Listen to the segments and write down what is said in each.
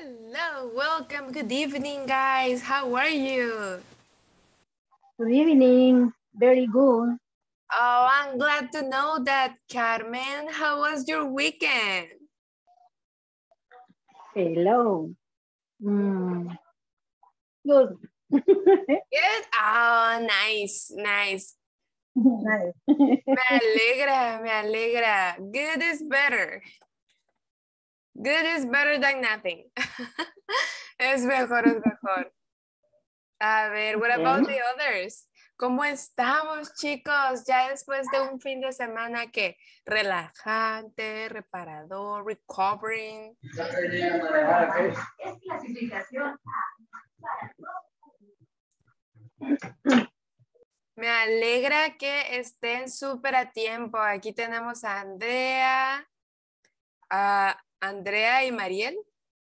Hello, welcome, good evening, guys. How are you? Good evening, very good. Oh, I'm glad to know that, Carmen. How was your weekend? Hello. Good. Good? Oh, nice, nice. Nice. Me alegra. Good is better. Good is better than nothing. Es mejor. A ver, what about the others? ¿Cómo estamos, chicos? Ya después de un fin de semana que relajante, reparador, recovering. Me alegra que estén súper a tiempo. Aquí tenemos a Andrea. Andrea y Mariel,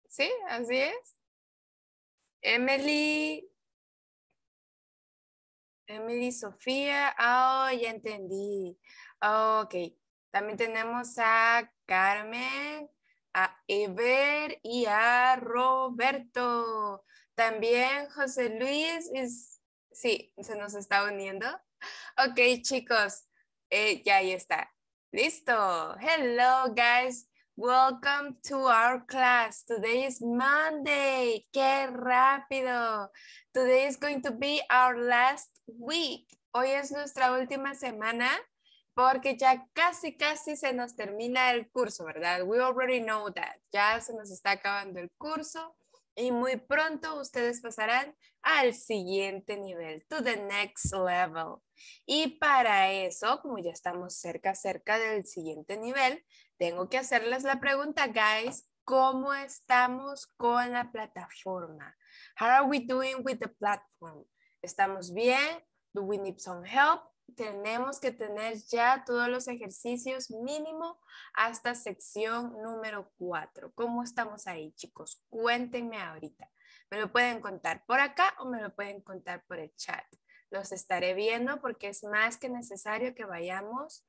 ¿sí? Así es. Emily, Sofía, oh, ya entendí. Oh, ok, también tenemos a Carmen, a Eber y a Roberto. También José Luis, sí, se nos está uniendo. Ok, chicos, ya ahí está. Listo. Hello, guys. Welcome to our class. Today is Monday. ¡Qué rápido! Today is going to be our last week. Hoy es nuestra última semana porque ya casi se nos termina el curso, ¿verdad? We already know that. Ya se nos está acabando el curso y muy pronto ustedes pasarán al siguiente nivel, to the next level. Y para eso, como ya estamos cerca del siguiente nivel, tengo que hacerles la pregunta, guys. ¿Cómo estamos con la plataforma? How are we doing with the platform? ¿Estamos bien? Do we need some help? Tenemos que tener ya todos los ejercicios mínimo hasta sección número 4. ¿Cómo estamos ahí, chicos? Cuéntenme ahorita. Me lo pueden contar por acá o me lo pueden contar por el chat. Los estaré viendo porque es más que necesario que vayamos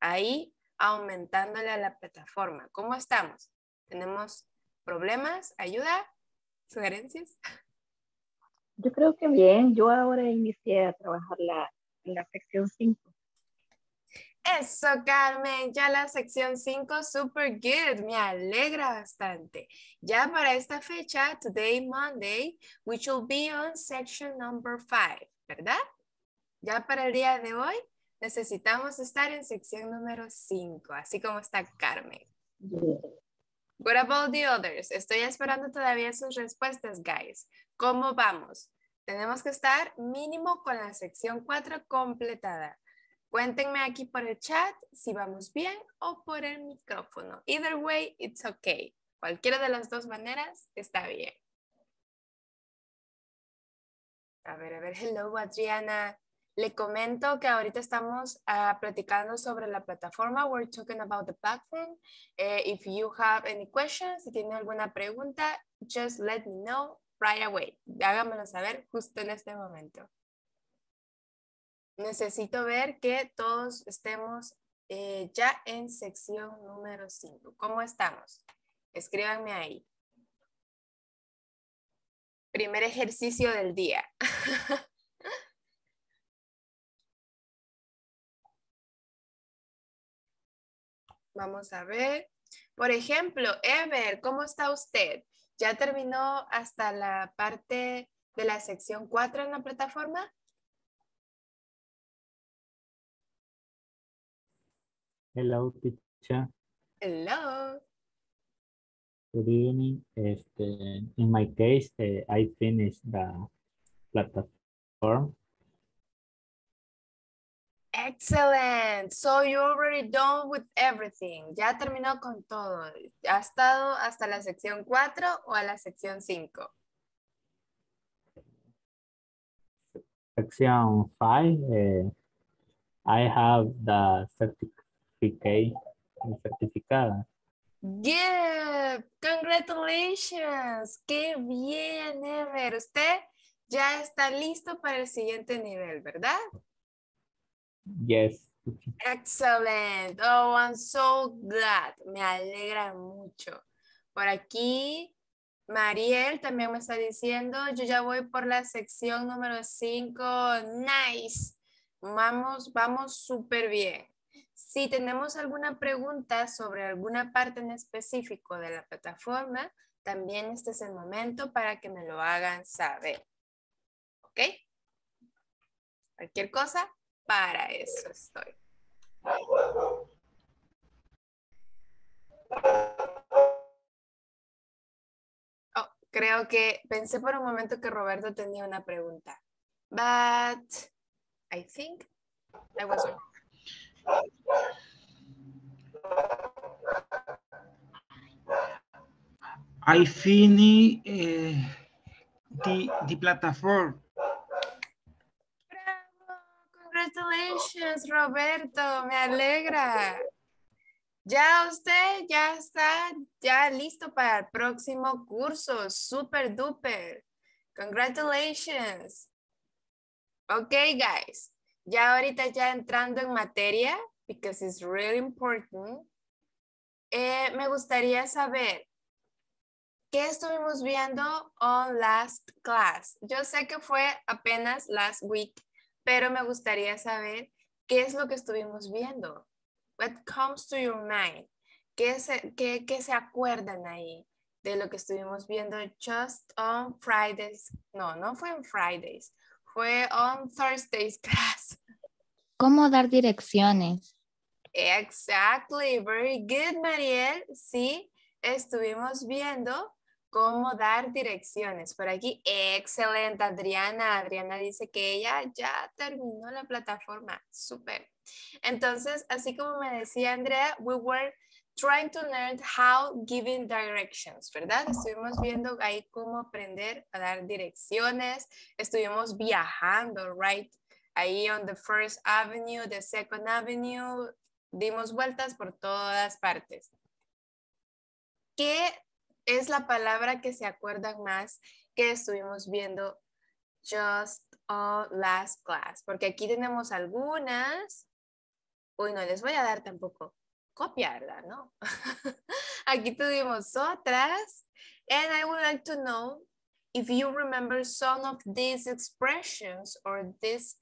ahí aumentándole a la plataforma. ¿Cómo estamos? ¿Tenemos problemas? ¿Ayuda? ¿Sugerencias? Yo creo que bien. Yo ahora inicié a trabajar la sección 5. Eso, Carmen. Ya la sección 5, super good. Me alegra bastante. Ya para esta fecha, today, Monday, we should be on section number 5. ¿Verdad? Ya para el día de hoy necesitamos estar en sección número 5, así como está Carmen. What about the others? Estoy esperando todavía sus respuestas, guys. ¿Cómo vamos? Tenemos que estar mínimo con la sección 4 completada. Cuéntenme aquí por el chat si vamos bien o por el micrófono. Either way, it's okay. Cualquiera de las dos maneras está bien. A ver, hello, Adriana. Le comento que ahorita estamos platicando sobre la plataforma. We're talking about the platform. If you have any questions, si tiene alguna pregunta, just let me know right away. Hágamelo saber justo en este momento. Necesito ver que todos estemos ya en sección número 5. ¿Cómo estamos? Escríbanme ahí. Primer ejercicio del día. Vamos a ver. Por ejemplo, Ever, ¿cómo está usted? ¿Ya terminó hasta la parte de la sección 4 en la plataforma? Hello, Picha. Hello. Good evening. In my case, I finished the platform. Excellent. So you're already done with everything. Ya terminó con todo. ¿Ha estado hasta la sección 4 o a la sección 5? Section 5. I have the certificate. Yeah, congratulations. Qué bien, Ever. Usted ya está listo para el siguiente nivel, ¿verdad? Yes. Excellent. Oh, I'm so glad. Me alegra mucho. Por aquí Mariel también me está diciendo, yo ya voy por la sección número 5. Nice. Vamos súper bien. Si tenemos alguna pregunta sobre alguna parte en específico de la plataforma, también este es el momento para que me lo hagan saber. ¿Ok? Cualquier cosa, para eso estoy. Oh, creo que pensé por un momento que Roberto tenía una pregunta. But I think I was wrong. I finish the platform. Bravo, congratulations, Roberto, me alegra. Ya usted ya está ya listo para el próximo curso, super duper. Congratulations. Ok, guys. Ya ahorita ya entrando en materia, because it's really important. Me gustaría saber ¿qué estuvimos viendo on last class? Yo sé que fue apenas last week, pero me gustaría saber qué es lo que estuvimos viendo. What comes to your mind? ¿Qué se acuerdan ahí de lo que estuvimos viendo just on Fridays? No, no fue en Fridays. Fue on Thursday's class. ¿Cómo dar direcciones? Exactly. Very good, Mariel. Sí, estuvimos viendo cómo dar direcciones. Por aquí, excelente, Adriana. Adriana dice que ella ya terminó la plataforma. Súper. Entonces, así como me decía Andrea, we were trying to learn how giving directions, ¿verdad? Estuvimos viendo ahí cómo aprender a dar direcciones. Estuvimos viajando, right? Ahí on the first avenue, the second avenue. Dimos vueltas por todas partes. ¿Qué es la palabra que se acuerdan más que estuvimos viendo just on last class? Porque aquí tenemos algunas. Uy, no les voy a dar tampoco copiarla, ¿no? Aquí tuvimos otras. And I would like to know if you remember some of these expressions or these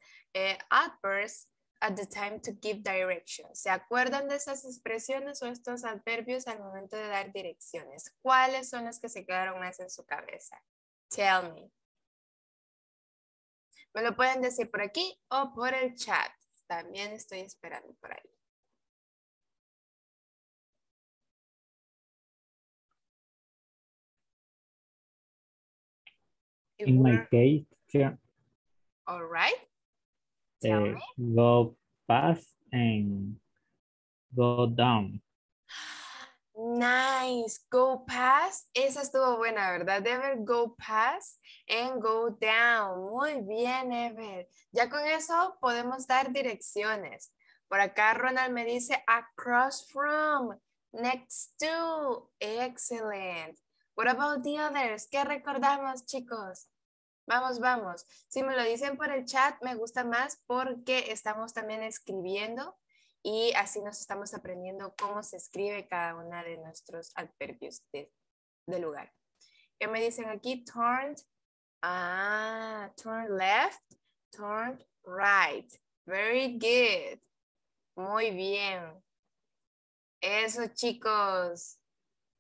adverbs at the time to give directions. ¿Se acuerdan de esas expresiones o estos adverbios al momento de dar direcciones? ¿Cuáles son las que se quedaron más en su cabeza? Tell me. Me lo pueden decir por aquí o por el chat. También estoy esperando por ahí. In my case, yeah. All right. Go past and go down. Nice. Go past. Esa estuvo buena, ¿verdad? Ever, go past and go down. Muy bien, Ever. Ya con eso podemos dar direcciones. Por acá Ronald me dice across from, next to. Excellent. What about the others? ¿Qué recordamos, chicos? Vamos. Si me lo dicen por el chat, me gusta más porque estamos también escribiendo y así nos estamos aprendiendo cómo se escribe cada una de nuestros adverbios de lugar. ¿Qué me dicen aquí? Turned, turn left, turn right. Very good. Muy bien. Eso, chicos.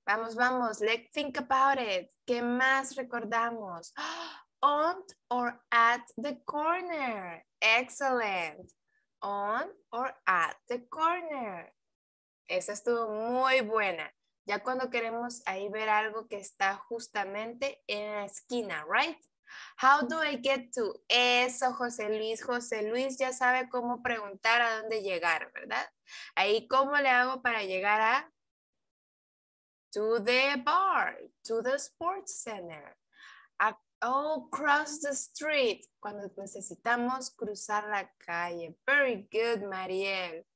Vamos. Let's think about it. ¿Qué más recordamos? ¡Ah! On or at the corner. Excellent. On or at the corner. Esa estuvo muy buena. Ya cuando queremos ahí ver algo que está justamente en la esquina, right? How do I get to? Eso, José Luis. José Luis ya sabe cómo preguntar a dónde llegar, ¿verdad? Ahí, ¿cómo le hago para llegar a? To the bar, to the sports center. Oh, cross the street. Cuando necesitamos cruzar la calle. Very good, Mariel.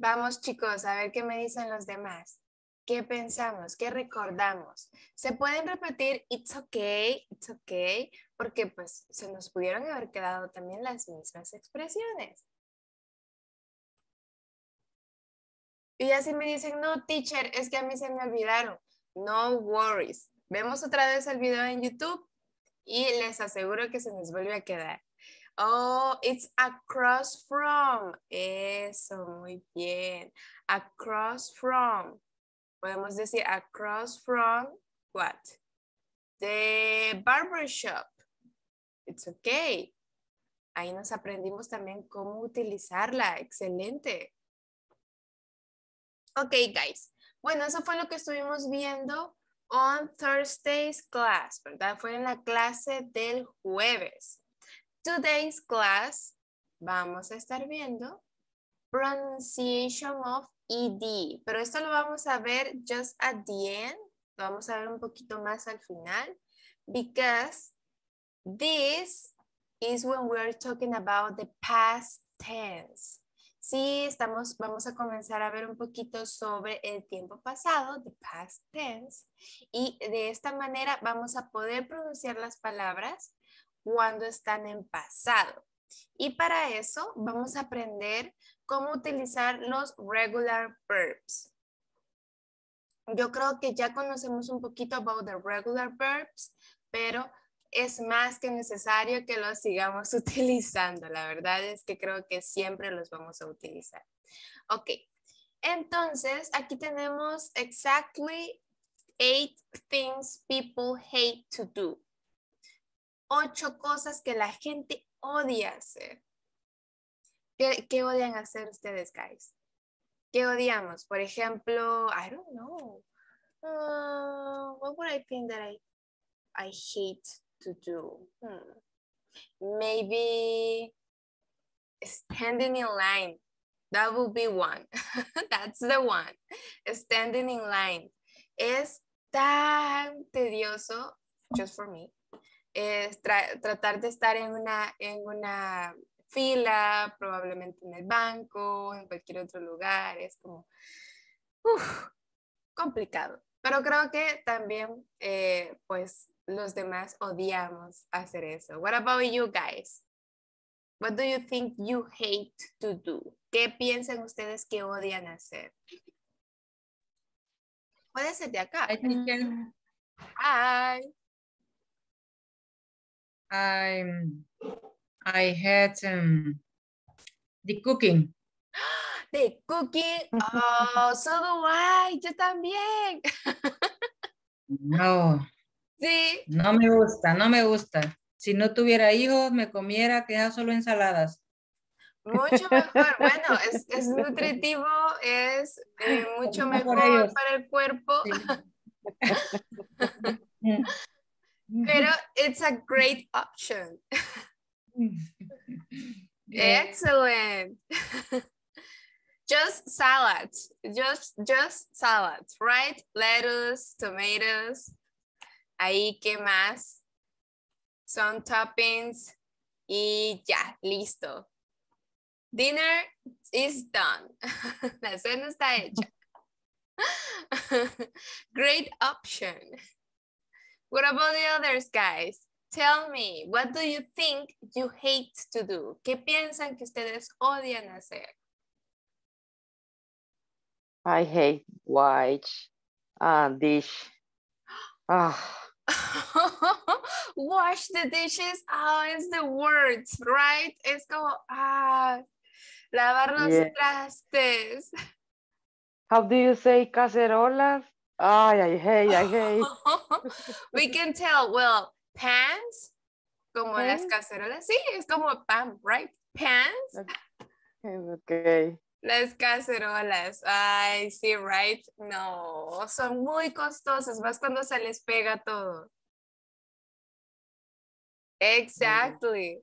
Vamos, chicos, a ver qué me dicen los demás. ¿Qué pensamos? ¿Qué recordamos? Se pueden repetir it's okay, porque pues se nos pudieron haber quedado también las mismas expresiones. Y así me dicen, no, teacher, es que a mí se me olvidaron. No worries. Vemos otra vez el video en YouTube y les aseguro que se nos vuelve a quedar. Oh, it's across from. Eso, muy bien. Across from. Podemos decir across from what? The barbershop. It's okay. Ahí nos aprendimos también cómo utilizarla. Excelente. Ok, guys. Bueno, eso fue lo que estuvimos viendo on Thursday's class, ¿verdad? Fue en la clase del jueves. Today's class, vamos a estar viendo pronunciation of ED. Pero esto lo vamos a ver just at the end. Lo vamos a ver un poquito más al final. Because this is when we're talking about the past tense. Sí, vamos a comenzar a ver un poquito sobre el tiempo pasado, the past tense. Y de esta manera vamos a poder pronunciar las palabras cuando están en pasado. Y para eso vamos a aprender cómo utilizar los regular verbs. Yo creo que ya conocemos un poquito about the regular verbs, pero es más que necesario que los sigamos utilizando. La verdad es que creo que siempre los vamos a utilizar. Ok, entonces aquí tenemos exactly 8 things people hate to do. 8 cosas que la gente odia hacer. ¿Qué odian hacer ustedes, guys? ¿Qué odiamos? Por ejemplo, I don't know. What would I think that I hate to do? Maybe standing in line. That would be one. That's the one. Standing in line. Es tan tedioso, just for me, es tratar de estar en una fila, probablemente en el banco, en cualquier otro lugar. Es como complicado. Pero creo que también, pues, los demás odiamos hacer eso. What about you guys? What do you think you hate to do? ¿Qué piensan ustedes que odian hacer? Puede ser de acá. Hi. I hate the cooking. The cooking. Oh, so do I. Yo también. No. Sí. No me gusta, no me gusta. Si no tuviera hijos, me comiera quizás solo ensaladas. Mucho mejor. Bueno, es nutritivo, es mucho mejor para el cuerpo. Sí. Pero it's a great option. Excellent. Just salads. Just salads, right? Lettuce, tomatoes. Ahí, ¿qué más? Son toppings y ya, listo. Dinner is done. La cena está hecha. Great option. What about the others, guys? Tell me, what do you think you hate to do? ¿Qué piensan que ustedes odian hacer? I hate wash dish. Oh. Wash the dishes, oh, it's the words, right? Es como, lavar los trastes. How do you say cacerolas? Oh, I hate. We can tell, well, pans, como las cacerolas. Sí, es como pan, right? Pans. Okay. Las cacerolas, ay, sí, right? No, son muy costosas, más cuando se les pega todo. Exactly.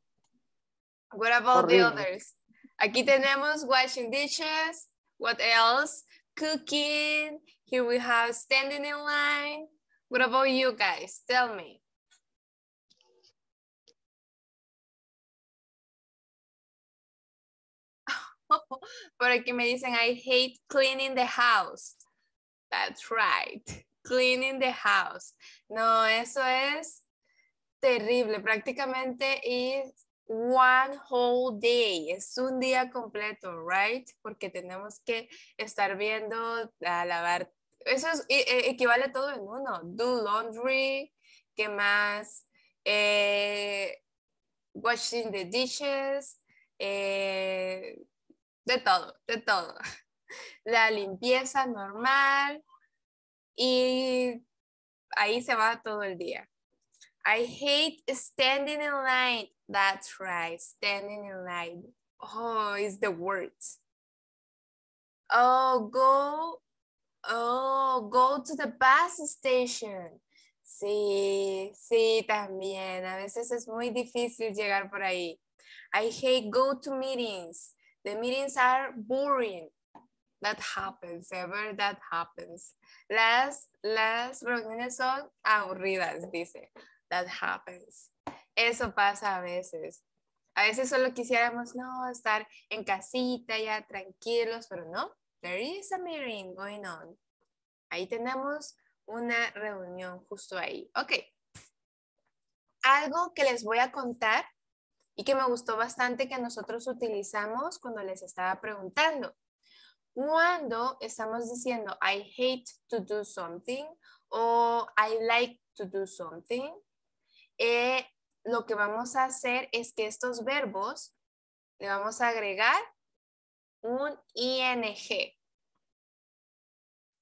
What about the others? Aquí tenemos washing dishes. What else? Cooking. Here we have standing in line. What about you guys? Tell me. Por aquí me dicen, I hate cleaning the house. That's right. Cleaning the house. No, eso es terrible. Prácticamente es one whole day. Es un día completo, right? Porque tenemos que estar viendo a lavar Eso es, equivale todo en uno. Do laundry. ¿Qué más? Washing the dishes. De todo, de todo. La limpieza normal. Y ahí se va todo el día. I hate standing in line. That's right, standing in line. Oh, it's the words. Oh, go to the bus station. Sí, sí, también. A veces es muy difícil llegar por ahí. I hate go to meetings. The meetings are boring. That happens, Ever, that happens. Las reuniones son aburridas, dice. That happens. Eso pasa a veces. A veces solo quisiéramos, no, estar en casita ya tranquilos, pero no. There is a meeting going on. Ahí tenemos una reunión justo ahí. Ok. Algo que les voy a contar y que me gustó bastante que nosotros utilizamos cuando les estaba preguntando. Cuando estamos diciendo I hate to do something o I like to do something, lo que vamos a hacer es que estos verbos le vamos a agregar un ING.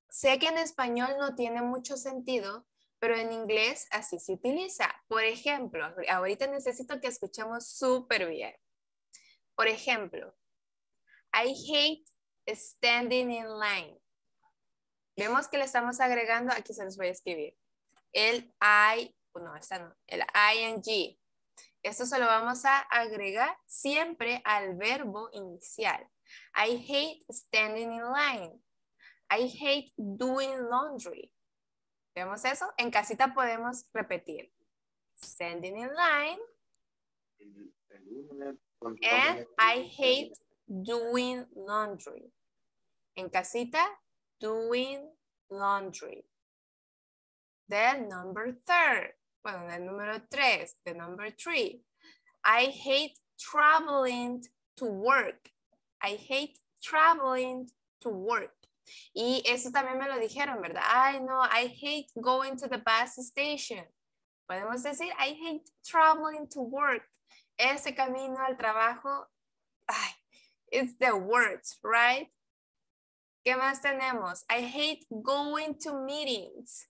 Sé que en español no tiene mucho sentido, pero en inglés así se utiliza. Por ejemplo, ahorita necesito que escuchemos súper bien. Por ejemplo, I hate standing in line. Vemos que le estamos agregando, aquí se los voy a escribir, el I, no, esta no, el ING. Esto se lo vamos a agregar siempre al verbo inicial. I hate standing in line. I hate doing laundry. ¿Vemos eso? En casita podemos repetir. Standing in line. And I hate doing laundry. En casita, doing laundry. Then number 3. Bueno, el número 3. The number 3. I hate traveling to work. I hate traveling to work. Y eso también me lo dijeron, ¿verdad? Ay, no, I hate going to the bus station. Podemos decir, I hate traveling to work. Ese camino al trabajo, ay, it's the words, right? ¿Qué más tenemos? I hate going to meetings.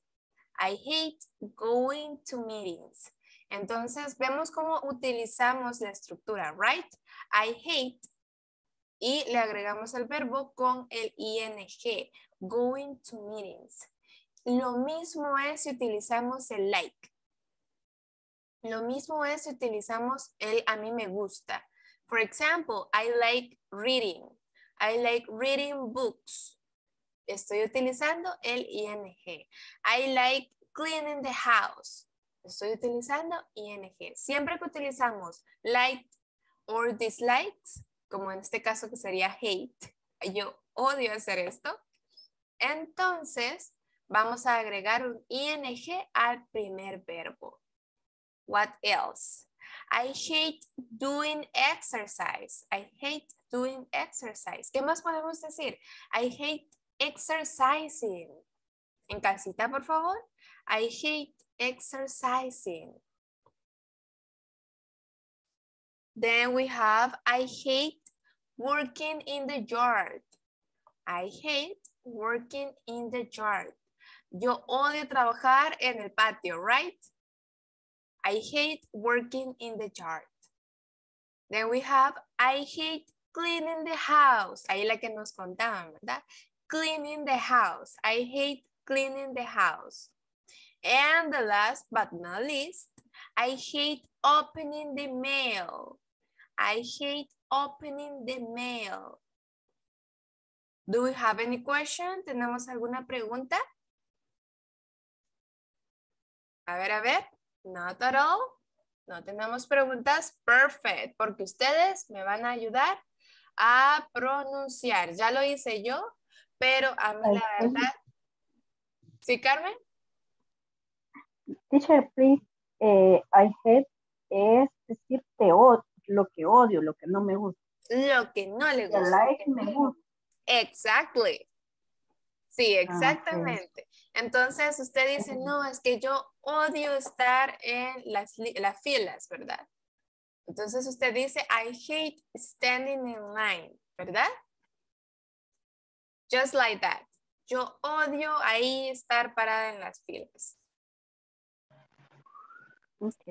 I hate going to meetings. Entonces, vemos cómo utilizamos la estructura, right? I hate. Y le agregamos el verbo con el ING, going to meetings. Lo mismo es si utilizamos el like. Lo mismo es si utilizamos el a mí me gusta. For example, I like reading. I like reading books. Estoy utilizando el ING. I like cleaning the house. Estoy utilizando ING. Siempre que utilizamos like or dislikes, como en este caso que sería hate, yo odio hacer esto, entonces vamos a agregar un ING al primer verbo. What else? I hate doing exercise. I hate doing exercise. ¿Qué más podemos decir? I hate exercising. En casita, por favor. I hate exercising. Then we have, I hate working in the yard. I hate working in the yard. Yo odio trabajar en el patio, right? I hate working in the yard. Then we have, I hate cleaning the house. Ahí la que nos contaban, ¿verdad? Cleaning the house. I hate cleaning the house. And the last but not least, I hate opening the mail. I hate opening the mail. Do we have any question? ¿Tenemos alguna pregunta? A ver, not at all. No tenemos preguntas. Perfect, porque ustedes me van a ayudar a pronunciar. Ya lo hice yo, pero a mí la verdad. ¿Sí, Carmen? Teacher, please, I hate es decir te lo que odio, lo que no me gusta. Lo que no le gusta. Like me gusta. Exactly. Sí, exactamente. Okay. Entonces usted dice, no, es que yo odio estar en las filas, ¿verdad? Entonces usted dice, I hate standing in line, ¿verdad? Just like that. Yo odio ahí estar parada en las filas. Ok.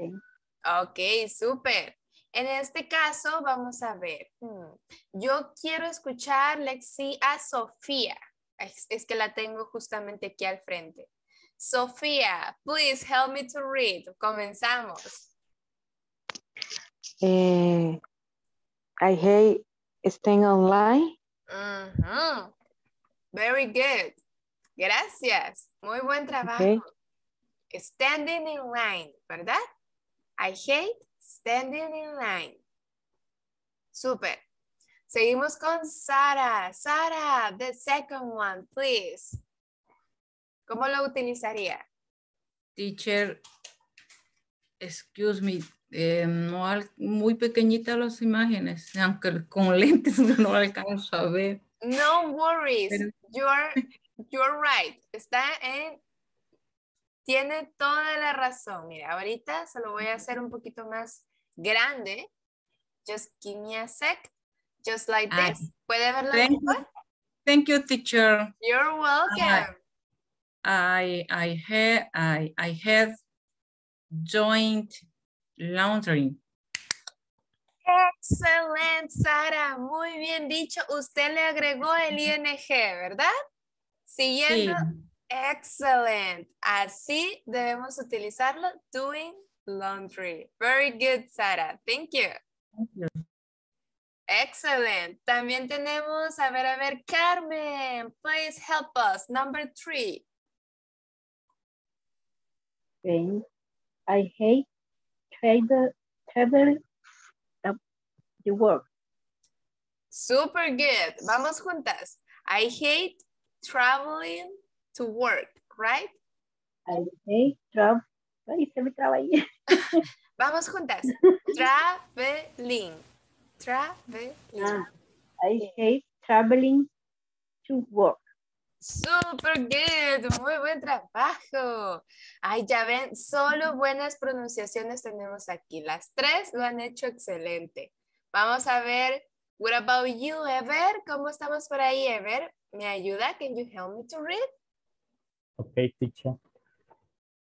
Ok, súper. En este caso, vamos a ver. Yo quiero escuchar, Lexi, a Sofía. Es que la tengo justamente aquí al frente. Sofía, please help me to read. Comenzamos. I hate staying online. Uh-huh. Very good. Gracias. Muy buen trabajo. Okay. Standing in line, ¿verdad? I hate standing in line. Super. Seguimos con Sara. Sara, the second one, please. ¿Cómo lo utilizaría? Teacher, excuse me, no muy pequeñitas las imágenes, aunque con lentes no alcanzo a ver. No worries, pero... you're right. Está en... Tiene toda la razón. Mira, ahorita se lo voy a hacer un poquito más grande. Just give me a sec. Just like this. ¿Puede verlo mejor? Thank you, teacher. You're welcome. I have joint laundry. Excellent, Sara. Muy bien dicho. Usted le agregó el ING, ¿verdad? Siguiendo. Sí. Excellent. Así debemos utilizarlo. Doing laundry. Very good, Sara. Thank you. Thank you. Excellent. También tenemos, a ver, Carmen, please help us. Number 3. Okay. I hate the work. Super good. Vamos juntas. I hate traveling to work, right? I hate traveling. Vamos juntas. Traveling. I hate traveling to work. Super good. Muy buen trabajo. Ay, ya ven, solo buenas pronunciaciones tenemos aquí. Las tres lo han hecho excelente. Vamos a ver. What about you, Ever? ¿Cómo estamos por ahí, Ever? ¿Me ayuda? Can you help me to read? Okay, teacher.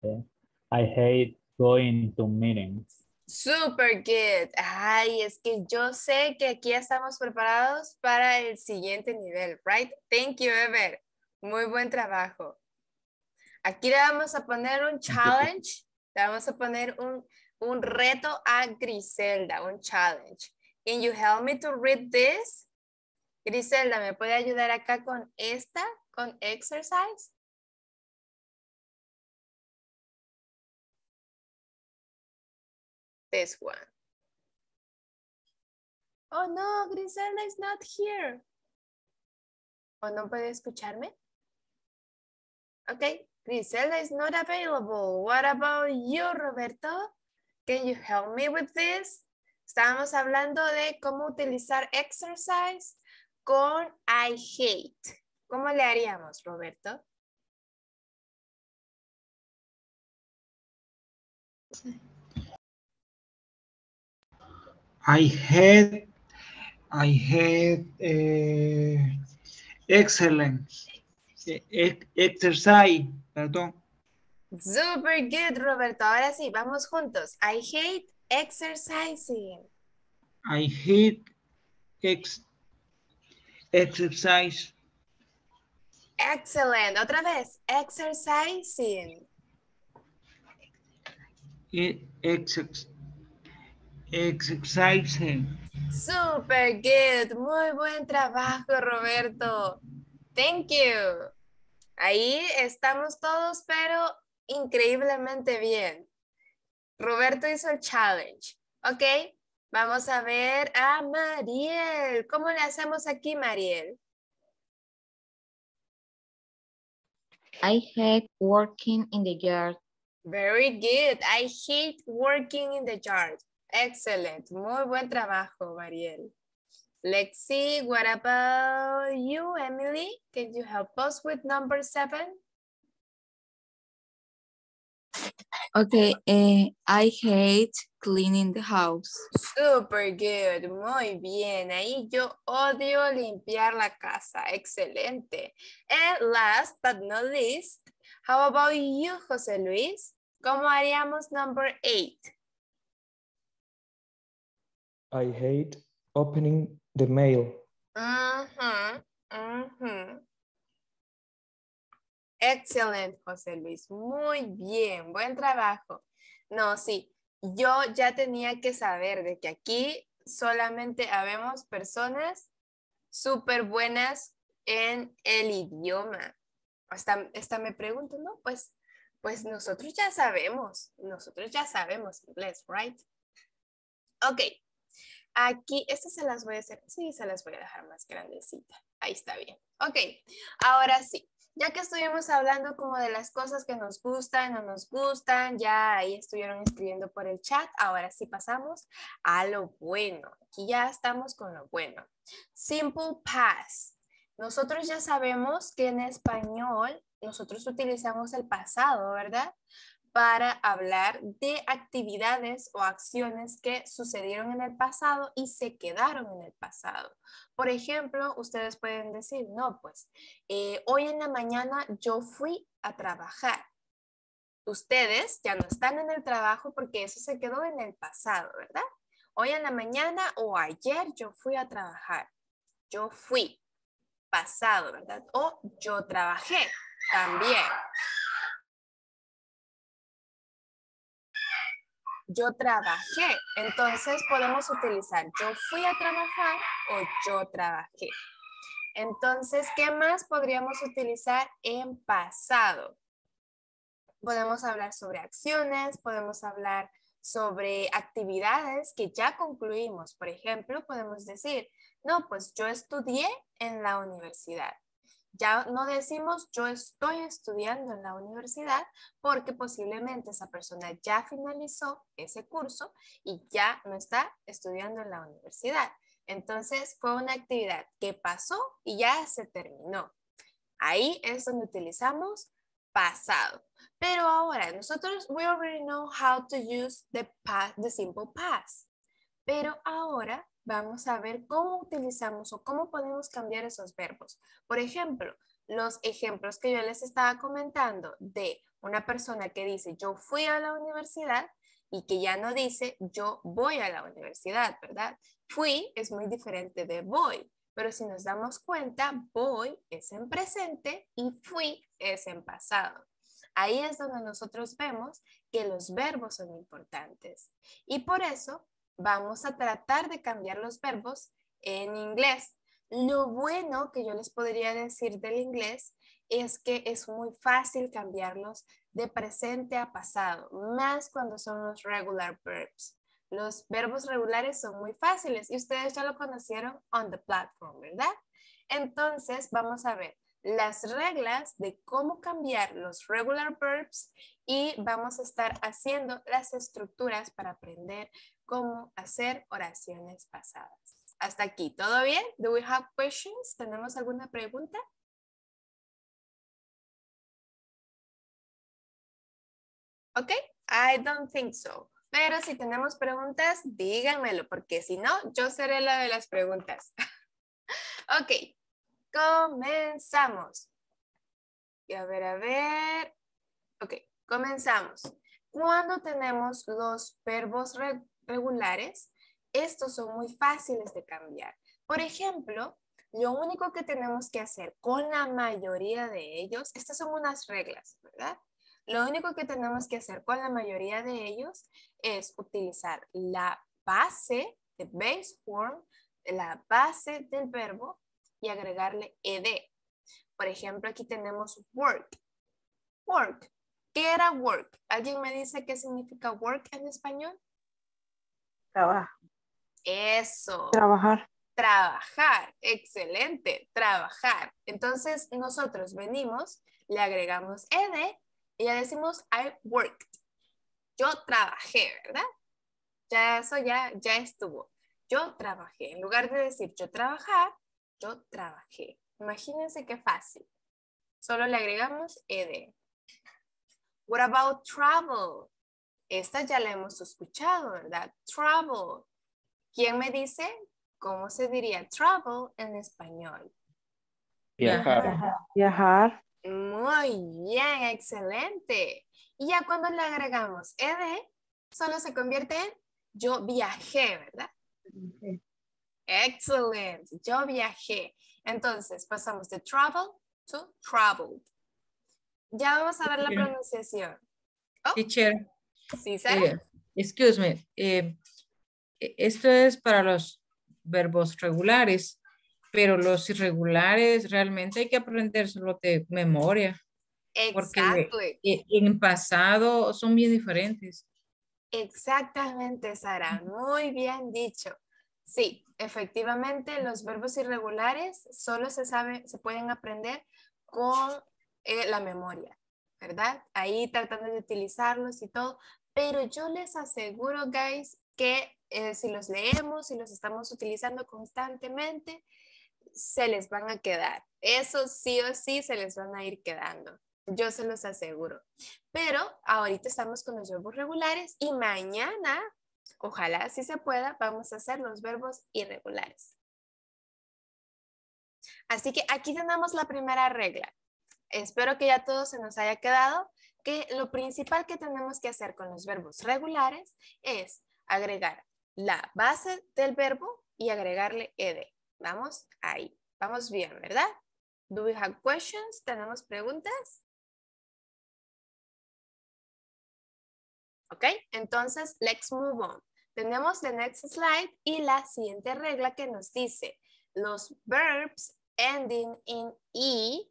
Yeah. I hate going to meetings. Super good. Ay, es que yo sé que aquí estamos preparados para el siguiente nivel, right? Thank you, Ever. Muy buen trabajo. Aquí le vamos a poner un challenge. Le vamos a poner un reto a Griselda, un challenge. Can you help me to read this? Griselda, ¿me puede ayudar acá con esta, con exercise? This one. Oh no, Griselda is not here. ¿O no puede escucharme? Okay, Griselda is not available. What about you, Roberto? Can you help me with this? Estábamos hablando de cómo utilizar exercise con I hate. ¿Cómo le haríamos, Roberto? I hate excellence. Exercise, perdón. Super good, Roberto. Ahora sí, vamos juntos. I hate exercising. I hate exercise. Excellent. Otra vez, exercising. Exercising. Super good. Muy buen trabajo, Roberto. Thank you. Ahí estamos todos, pero increíblemente bien. Roberto hizo el challenge. Ok, vamos a ver a Mariel. ¿Cómo le hacemos aquí, Mariel? I hate working in the yard. Very good. I hate working in the yard. Excellent. Muy buen trabajo, Mariel. Let's see, what about you, Emily? Can you help us with number 7? Okay, I hate cleaning the house. Super good, muy bien. Ahí yo odio limpiar la casa. Excelente. And last but not least, how about you, José Luis? ¿Cómo haríamos number 8? I hate opening the mail. Uh-huh, uh-huh. Excellent, José Luis. Muy bien, buen trabajo. No, sí, yo ya tenía que saber de que aquí solamente habemos personas súper buenas en el idioma. Hasta me pregunto, ¿no? Pues nosotros ya sabemos. Nosotros ya sabemos inglés, right? Ok. Aquí, estas se las voy a hacer. Sí, se las voy a dejar más grandecita. Ahí está bien. Ok. Ahora sí. Ya que estuvimos hablando como de las cosas que nos gustan, no nos gustan, ya ahí estuvieron escribiendo por el chat, ahora sí pasamos a lo bueno. Aquí ya estamos con lo bueno. Simple past. Nosotros ya sabemos que en español nosotros utilizamos el pasado, ¿verdad? Para hablar de actividades o acciones que sucedieron en el pasado y se quedaron en el pasado. Por ejemplo, ustedes pueden decir, no, pues, hoy en la mañana yo fui a trabajar. Ustedes ya no están en el trabajo porque eso se quedó en el pasado, ¿verdad? Hoy en la mañana o ayer yo fui a trabajar. Yo fui, pasado, ¿verdad? O yo trabajé, también. Yo trabajé, entonces podemos utilizar yo fui a trabajar o yo trabajé. Entonces, ¿qué más podríamos utilizar en pasado? Podemos hablar sobre acciones, podemos hablar sobre actividades que ya concluimos. Por ejemplo, podemos decir, no, pues yo estudié en la universidad. Ya no decimos yo estoy estudiando en la universidad porque posiblemente esa persona ya finalizó ese curso y ya no está estudiando en la universidad. Entonces fue una actividad que pasó y ya se terminó. Ahí es donde utilizamos pasado. Pero ahora nosotros we already know how to use the simple past. Pero ahora vamos a ver cómo utilizamos o cómo podemos cambiar esos verbos. Por ejemplo, los ejemplos que yo les estaba comentando de una persona que dice yo fui a la universidad y que ya no dice yo voy a la universidad, ¿verdad? Fui es muy diferente de voy, pero si nos damos cuenta, voy es en presente y fui es en pasado. Ahí es donde nosotros vemos que los verbos son importantes. Y por eso vamos a tratar de cambiar los verbos en inglés. Lo bueno que yo les podría decir del inglés es que es muy fácil cambiarlos de presente a pasado, más cuando son los regular verbs. Los verbos regulares son muy fáciles y ustedes ya lo conocieron on the platform, ¿verdad? Entonces vamos a ver las reglas de cómo cambiar los regular verbs y vamos a estar haciendo las estructuras para aprender cómo hacer oraciones pasadas. Hasta aquí, ¿todo bien? Do we have questions? ¿Tenemos alguna pregunta? Ok, I don't think so. Pero si tenemos preguntas, díganmelo, porque si no, yo seré la de las preguntas. Ok, comenzamos. Y a ver. Ok, comenzamos. Cuando tenemos los verbos regulares, estos son muy fáciles de cambiar. Por ejemplo, lo único que tenemos que hacer con la mayoría de ellos, estas son unas reglas, ¿verdad? Lo único que tenemos que hacer con la mayoría de ellos es utilizar la base, the base form, la base del verbo y agregarle ed. Por ejemplo, aquí tenemos work. Work. ¿Qué era work? ¿Alguien me dice qué significa work en español? Trabajo. Eso. Trabajar. Trabajar. Excelente. Trabajar. Entonces nosotros venimos, le agregamos ed y ya decimos I worked. Yo trabajé, ¿verdad? Ya eso ya estuvo. yo trabajé. En lugar de decir yo trabajar, yo trabajé. Imagínense qué fácil. Solo le agregamos ed. What about travel? Esta ya la hemos escuchado, ¿verdad? Travel. ¿Quién me dice cómo se diría travel en español? Viajar. Viajar. Muy bien, excelente. Y ya cuando le agregamos ed, solo se convierte en yo viajé, ¿verdad? Okay. Excelente. Yo viajé. Entonces, pasamos de travel to traveled. Ya vamos a ver la pronunciación. Oh. Teacher. Sí, Sara. Excuse me. Esto es para los verbos regulares, pero los irregulares realmente hay que aprender solo de memoria. Exacto. Porque en pasado son bien diferentes. Exactamente, Sara. Muy bien dicho. Sí, efectivamente los verbos irregulares solo se pueden aprender con la memoria, ¿verdad? Ahí tratando de utilizarlos y todo, pero yo les aseguro, guys, que si los leemos, si los estamos utilizando constantemente, se les van a quedar. Eso sí o sí se les van a ir quedando. Yo se los aseguro. Pero ahorita estamos con los verbos regulares y mañana, ojalá si se pueda, vamos a hacer los verbos irregulares. Así que aquí tenemos la primera regla. Espero que ya todo se nos haya quedado, que lo principal que tenemos que hacer con los verbos regulares es agregar la base del verbo y agregarle ed. Vamos ahí. Vamos bien, ¿verdad? Do we have questions? ¿Tenemos preguntas? Ok, entonces, let's move on. Tenemos the next slide y la siguiente regla que nos dice los verbs ending in E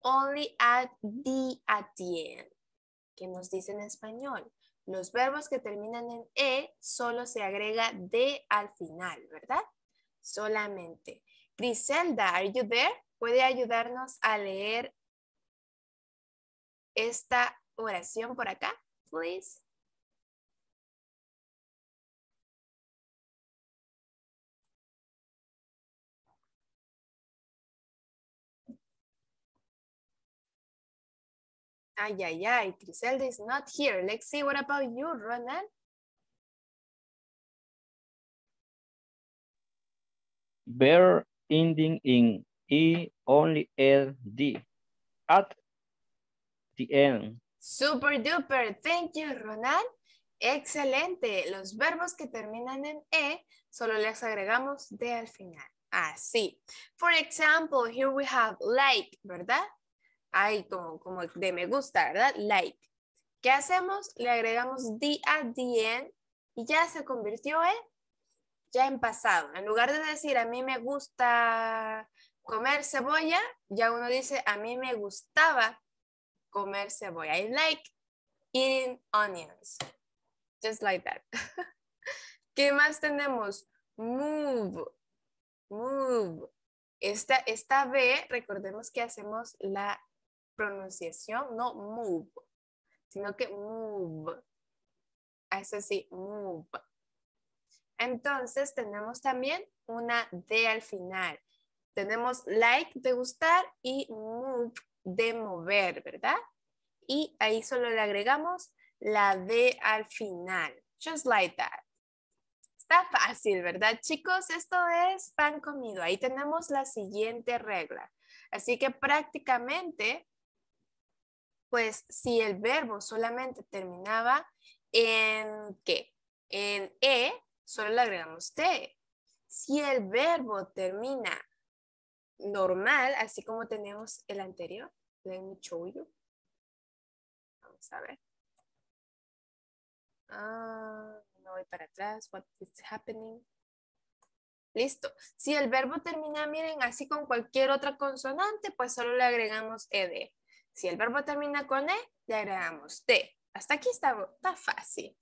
only add D at the end. ¿Qué nos dice en español? Los verbos que terminan en E solo se agrega D al final, ¿verdad? Solamente. Griselda, are you there? ¿Puede ayudarnos a leer esta oración por acá, please? Ay, ay, ay, Griselda is not here. Let's see, what about you, Ronald? Verb ending in E only add D at the end. Super duper. Thank you, Ronald. Excelente. Los verbos que terminan en E solo les agregamos D al final. Así. For example, here we have like, ¿verdad? Ay, como de me gusta, ¿verdad? Like. ¿Qué hacemos? Le agregamos D at the end y ya se convirtió en, ya en pasado. En lugar de decir a mí me gusta comer cebolla, ya uno dice a mí me gustaba comer cebolla. I like eating onions. Just like that. ¿Qué más tenemos? Move. Move. Esta B, recordemos que hacemos la pronunciación, no move, sino que move. Eso sí, move. Entonces tenemos también una D al final. Tenemos like de gustar y move de mover, ¿verdad? Y ahí solo le agregamos la D al final. Just like that. Está fácil, ¿verdad, chicos? Esto es pan comido. Ahí tenemos la siguiente regla. Así que prácticamente, pues si el verbo solamente terminaba en ¿qué? En E, solo le agregamos T. Si el verbo termina normal, así como tenemos el anterior, let me show you. Vamos a ver. No voy para atrás. What is happening? Listo. Si el verbo termina, miren, así con cualquier otra consonante, pues solo le agregamos ed. Si el verbo termina con e, le agregamos t. Hasta aquí está fácil.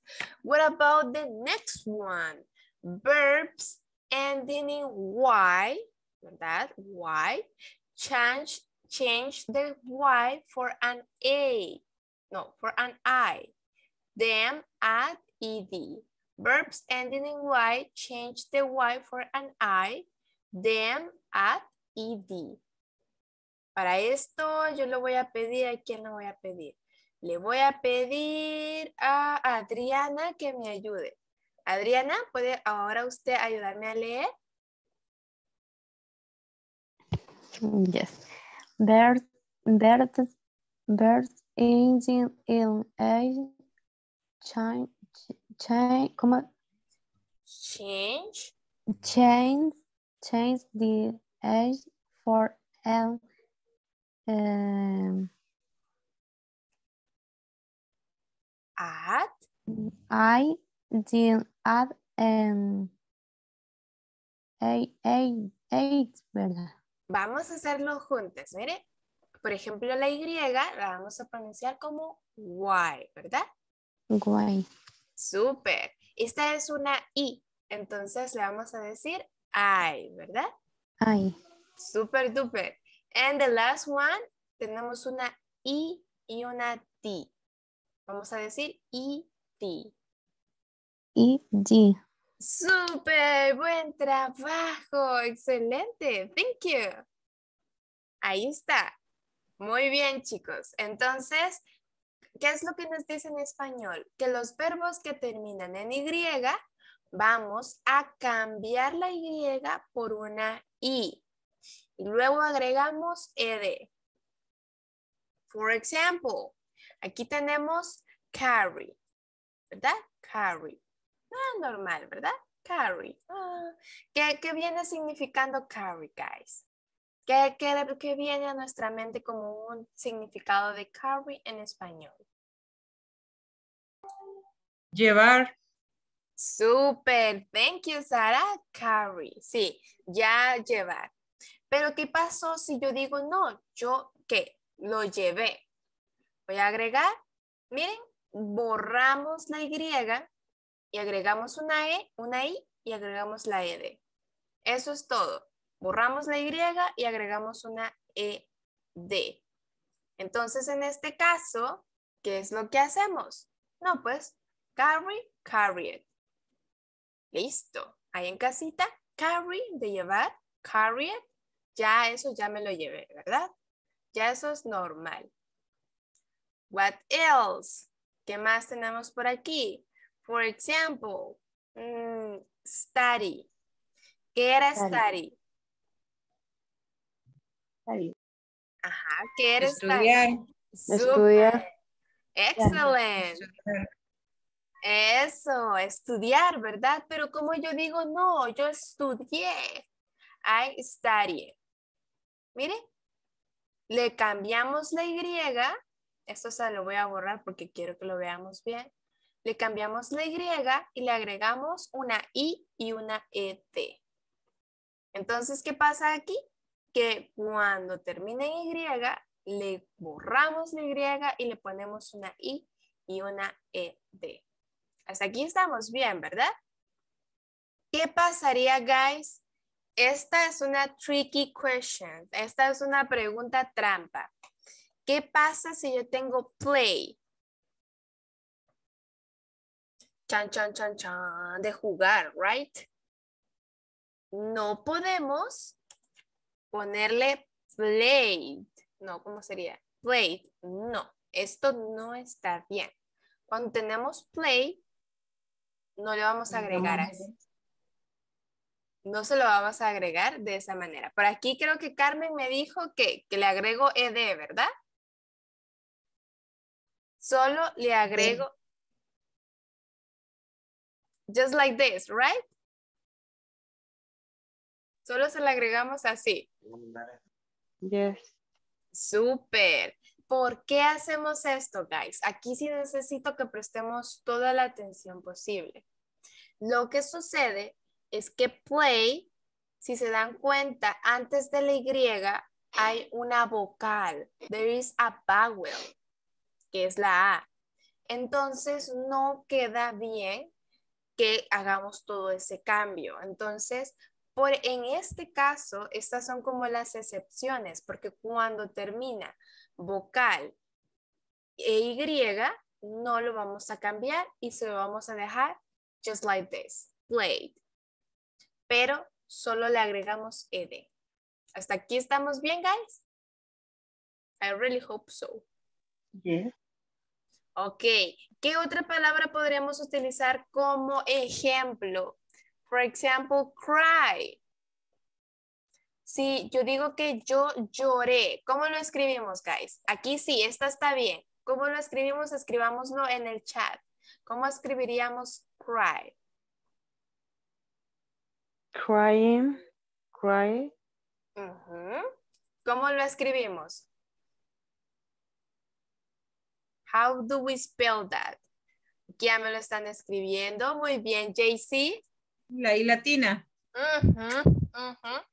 What about the next one? Verbs ending in y, ¿verdad? Y. Change the y for an a. No, for an I. Then add ed. Verbs ending in Y, change the Y for an I, them, at, ed. Para esto yo lo voy a pedir, ¿a quién lo voy a pedir? Le voy a pedir a Adriana que me ayude. Adriana, ¿puede ahora usted ayudarme a leer? Yes. Verbs ending in A, change the A for L. Add. I did add eight, ¿verdad? Vamos a hacerlo juntas, mire. Por ejemplo, la Y la vamos a pronunciar como Y, ¿verdad? Y. Súper. Esta es una I, entonces le vamos a decir I, ¿verdad? I. Súper duper. And the last one, tenemos una I y una T. Vamos a decir E-T. E-T. ¡Súper! ¡Buen trabajo! ¡Excelente! ¡Thank you! Ahí está. Muy bien, chicos. Entonces, ¿qué es lo que nos dice en español? Que los verbos que terminan en Y, vamos a cambiar la Y por una I. Y luego agregamos ed. Por ejemplo, aquí tenemos carry, ¿verdad? Carry. No es normal, ¿verdad? Carry. Ah, ¿qué viene significando carry, guys? ¿Qué viene a nuestra mente como un significado de carry en español? Llevar. Súper. Thank you, Sara. Carry. Sí, ya llevar. Pero ¿qué pasó si yo digo no? Yo, ¿qué? Lo llevé. Voy a agregar, miren, borramos la Y agregamos una E, una I y agregamos la ED. Eso es todo. Borramos la Y y agregamos una ED. Entonces, en este caso, ¿qué es lo que hacemos? No, pues, carry it. Listo. Ahí en casita, carry de llevar, carry it. Ya eso ya me lo llevé, ¿verdad? Ya eso es normal. What else? ¿Qué más tenemos por aquí? Por ejemplo, study. ¿Qué era study? Study. Ajá, ¿qué era study? Estudiar. Excelente. Eso, estudiar, ¿verdad? Pero como yo digo, no, yo estudié. I studied. Mire, le cambiamos la Y. Esto se lo voy a borrar porque quiero que lo veamos bien. Le cambiamos la Y y le agregamos una I y una ET. Entonces, ¿qué pasa aquí? Que cuando termina en Y, le borramos la Y y le ponemos una I y una ET. Hasta aquí estamos bien, ¿verdad? ¿Qué pasaría, guys? Esta es una tricky question. Esta es una pregunta trampa. ¿Qué pasa si yo tengo play? Chan, chan, chan, chan, de jugar, right? No podemos ponerle played. No, ¿cómo sería? Played. No, esto no está bien. Cuando tenemos play, no le vamos a agregar así. No se lo vamos a agregar de esa manera. Por aquí creo que Carmen me dijo que le agrego ed, ¿verdad? Solo le agrego. Sí. Just like this, right? Solo se le agregamos así. Yes. Súper. ¿Por qué hacemos esto, guys? Aquí sí necesito que prestemos toda la atención posible. Lo que sucede es que play, si se dan cuenta, antes de la Y hay una vocal. There is a vowel, que es la A. Entonces, no queda bien que hagamos todo ese cambio. Entonces, en este caso, estas son como las excepciones, porque cuando termina vocal e Y, no lo vamos a cambiar y se lo vamos a dejar just like this, played. Pero solo le agregamos ed. ¿Hasta aquí estamos bien, guys? I really hope so. Yeah. Ok. ¿Qué otra palabra podríamos utilizar como ejemplo? For example, cry. Si yo digo que yo lloré, ¿cómo lo escribimos, guys? Aquí sí, esta está bien. ¿Cómo lo escribimos? Escribámoslo en el chat. ¿Cómo escribiríamos cry? Crying, cry. Uh-huh. ¿Cómo lo escribimos? How do we spell that? Ya me lo están escribiendo. Muy bien, JC. La I latina. Uh-huh, uh-huh.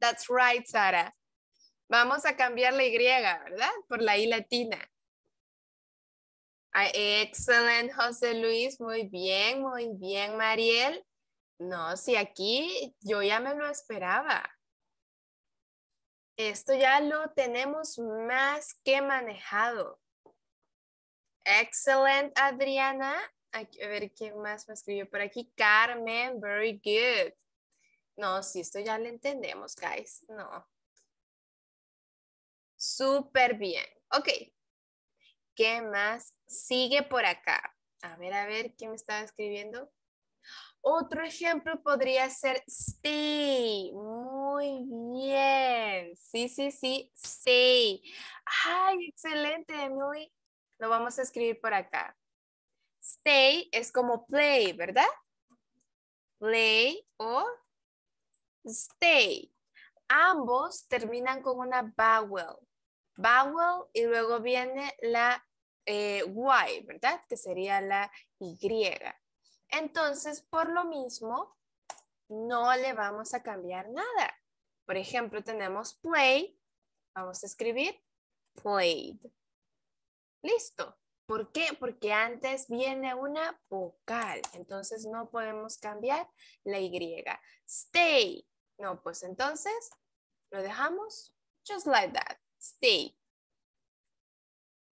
That's right, Sara. Vamos a cambiar la Y, ¿verdad? Por la I latina. Excellent, José Luis. Muy bien, Mariel. No, si aquí yo ya me lo esperaba. Esto ya lo tenemos más que manejado. Excellent, Adriana. A ver, ¿quién más me escribió por aquí? Carmen, very good. No, si esto ya lo entendemos, guys. No. Súper bien. Ok. ¿Qué más sigue por acá? A ver, ¿quién me estaba escribiendo? Otro ejemplo podría ser stay. Muy bien. Sí, sí, sí. Stay. Ay, excelente, Emily. Lo vamos a escribir por acá. Stay es como play, ¿verdad? Play o stay. Ambos terminan con una vowel. Vowel y luego viene la Y, ¿verdad? Que sería la Y. Entonces, por lo mismo, no le vamos a cambiar nada. Por ejemplo, tenemos play. Vamos a escribir played. Listo. ¿Por qué? Porque antes viene una vocal. Entonces, no podemos cambiar la Y. Stay. No, pues entonces, lo dejamos just like that. Stay.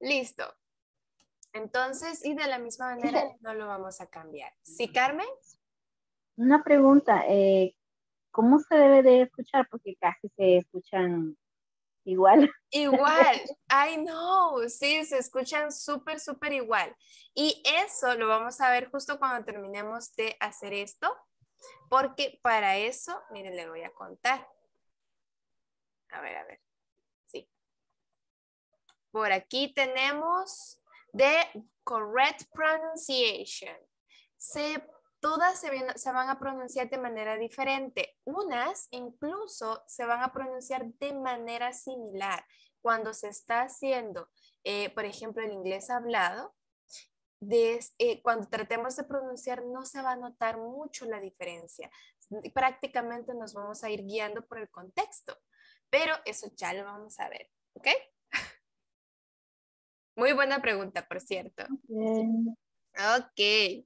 Listo. Entonces, y de la misma manera no lo vamos a cambiar. ¿Sí, Carmen? Una pregunta. ¿Cómo se debe de escuchar? Porque casi se escuchan igual. Igual. I know. Sí, se escuchan súper, súper igual. Y eso lo vamos a ver justo cuando terminemos de hacer esto. Porque para eso, miren, le voy a contar. A ver. Sí. Por aquí tenemos... The correct pronunciation. Todas se van a pronunciar de manera diferente. Unas incluso se van a pronunciar de manera similar. Cuando se está haciendo, por ejemplo, el inglés hablado, cuando tratemos de pronunciar no se va a notar mucho la diferencia. Prácticamente nos vamos a ir guiando por el contexto. Pero eso ya lo vamos a ver. ¿Ok? Muy buena pregunta, por cierto. Bien. Ok.